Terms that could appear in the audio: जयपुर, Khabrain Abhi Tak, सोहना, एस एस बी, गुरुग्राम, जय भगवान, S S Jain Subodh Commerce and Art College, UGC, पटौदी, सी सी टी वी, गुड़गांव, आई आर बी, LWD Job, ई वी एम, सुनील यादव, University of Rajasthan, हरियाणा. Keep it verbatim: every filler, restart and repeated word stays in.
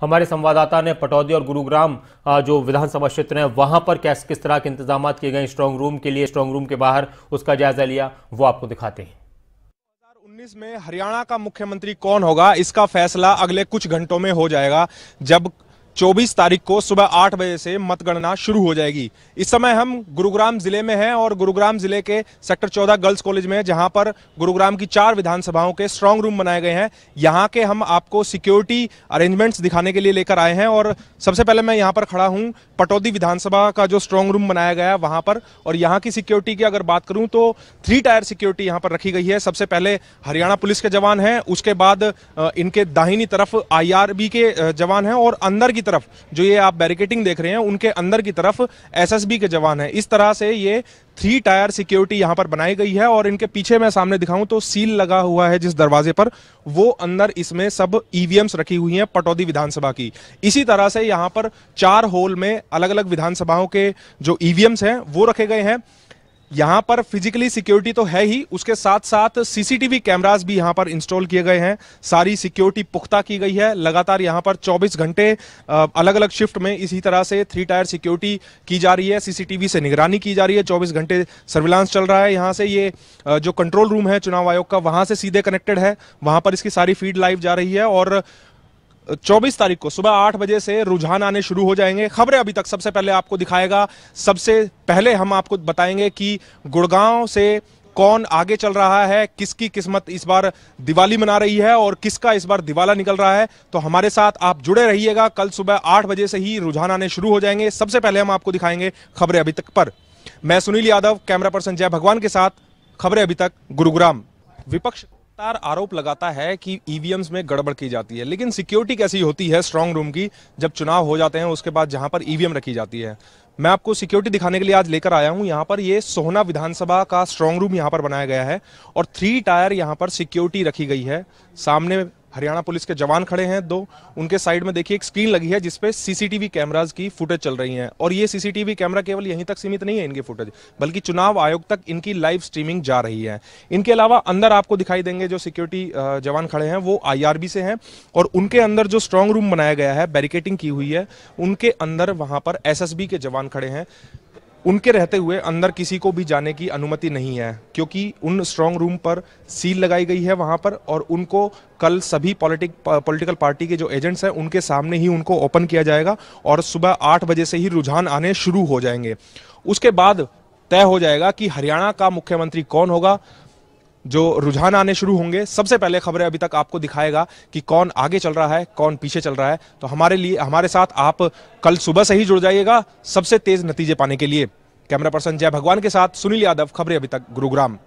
हमारे संवाददाता ने पटौदी और गुरुग्राम जो विधानसभा क्षेत्र है वहां पर कैसे किस तरह के इंतजाम किए गए स्ट्रांग रूम के लिए, स्ट्रांग रूम के बाहर, उसका जायजा लिया, वो आपको दिखाते हैं। दो हज़ार उन्नीस में हरियाणा का मुख्यमंत्री कौन होगा इसका फैसला अगले कुछ घंटों में हो जाएगा, जब चौबीस तारीख को सुबह आठ बजे से मतगणना शुरू हो जाएगी। इस समय हम गुरुग्राम जिले में हैं और गुरुग्राम जिले के सेक्टर चौदह गर्ल्स कॉलेज में, जहां पर गुरुग्राम की चार विधानसभाओं के स्ट्रांग रूम बनाए गए हैं। यहां के हम आपको सिक्योरिटी अरेंजमेंट्स दिखाने के लिए लेकर आए हैं। और सबसे पहले मैं यहां पर खड़ा हूं, पटौदी विधानसभा का जो स्ट्रांग रूम बनाया गया है वहां पर। और यहाँ की सिक्योरिटी की अगर बात करूँ तो थ्री टायर सिक्योरिटी यहाँ पर रखी गई है। सबसे पहले हरियाणा पुलिस के जवान हैं, उसके बाद इनके दाहिनी तरफ आई आर बी के जवान हैं, और अंदर की तरफ जो ये आप बैरिकेटिंग देख रहे हैं उनके अंदर की तरफ एस एस बी के जवान हैं। इस तरह से ये थ्री टायर सिक्योरिटी यहाँ पर बनाई गई है। और इनके पीछे मैं सामने दिखाऊं तो सील लगा हुआ है जिस दरवाजे पर, वो अंदर इसमें सब ई वी एम्स रखी हुई हैं पटौदी विधानसभा की। इसी तरह से यहाँ पर चार होल में अलग अलग विधानसभाओं के जो ई वी एम्स हैं वो रखे गए हैं। यहाँ पर फिजिकली सिक्योरिटी तो है ही, उसके साथ साथ सी सी टी वी cameras भी यहाँ पर इंस्टॉल किए गए हैं। सारी सिक्योरिटी पुख्ता की गई है। लगातार यहाँ पर चौबीस घंटे अलग अलग शिफ्ट में इसी तरह से थ्री टायर सिक्योरिटी की जा रही है, सी सी टी वी से निगरानी की जा रही है, चौबीस घंटे सर्विलांस चल रहा है। यहाँ से ये जो कंट्रोल रूम है चुनाव आयोग का, वहाँ से सीधे कनेक्टेड है, वहाँ पर इसकी सारी फीड लाइव जा रही है। और चौबीस तारीख को सुबह आठ बजे से रुझान आने शुरू हो जाएंगे। खबरें अभी तक सबसे पहले आपको दिखाएगा। सबसे पहले हम आपको बताएंगे कि गुड़गांव से कौन आगे चल रहा है, किसकी किस्मत इस बार दिवाली मना रही है और किसका इस बार दिवाला निकल रहा है। तो हमारे साथ आप जुड़े रहिएगा, कल सुबह आठ बजे से ही रुझान आने शुरू हो जाएंगे। सबसे पहले हम आपको दिखाएंगे खबरें अभी तक पर। मैं सुनील यादव, कैमरा पर्सन जय भगवान के साथ, खबरें अभी तक, गुरुग्राम। विपक्ष आरोप लगाता है कि ई वी एम्स में गड़बड़ की जाती है, लेकिन सिक्योरिटी कैसी होती है स्ट्रांग रूम की जब चुनाव हो जाते हैं उसके बाद जहां पर ई वी एम रखी जाती है। मैं आपको सिक्योरिटी दिखाने के लिए आज लेकर आया हूं। यहां पर ये सोहना विधानसभा का स्ट्रांग रूम यहां पर बनाया गया है और थ्री टायर यहां पर सिक्योरिटी रखी गई है। सामने हरियाणा पुलिस के जवान खड़े हैं दो, उनके साइड में देखिए एक स्क्रीन लगी है जिसपे सी सी टी वी cameras की फुटेज चल रही है। और ये सी सी टी वी camera केवल यहीं तक सीमित नहीं है इनकी फुटेज, बल्कि चुनाव आयोग तक इनकी लाइव स्ट्रीमिंग जा रही है। इनके अलावा अंदर आपको दिखाई देंगे जो सिक्योरिटी जवान खड़े हैं वो आई आर बी से हैं, और उनके अंदर जो स्ट्रांग रूम बनाया गया है, बैरिकेटिंग की हुई है, उनके अंदर वहां पर एस एस बी के जवान खड़े हैं। उनके रहते हुए अंदर किसी को भी जाने की अनुमति नहीं है, क्योंकि उन स्ट्रांग रूम पर सील लगाई गई है वहां पर, और उनको कल सभी पॉलिटिक पॉलिटिकल पार्टी के जो एजेंट्स हैं उनके सामने ही उनको ओपन किया जाएगा। और सुबह आठ बजे से ही रुझान आने शुरू हो जाएंगे। उसके बाद तय हो जाएगा कि हरियाणा का मुख्यमंत्री कौन होगा, जो रुझान आने शुरू होंगे। सबसे पहले खबरें अभी तक आपको दिखाएगा कि कौन आगे चल रहा है, कौन पीछे चल रहा है। तो हमारे लिए हमारे साथ आप कल सुबह से ही जुड़ जाइएगा सबसे तेज नतीजे पाने के लिए। कैमरा पर्सन जय भगवान के साथ सुनील यादव, खबरें अभी तक, गुरुग्राम।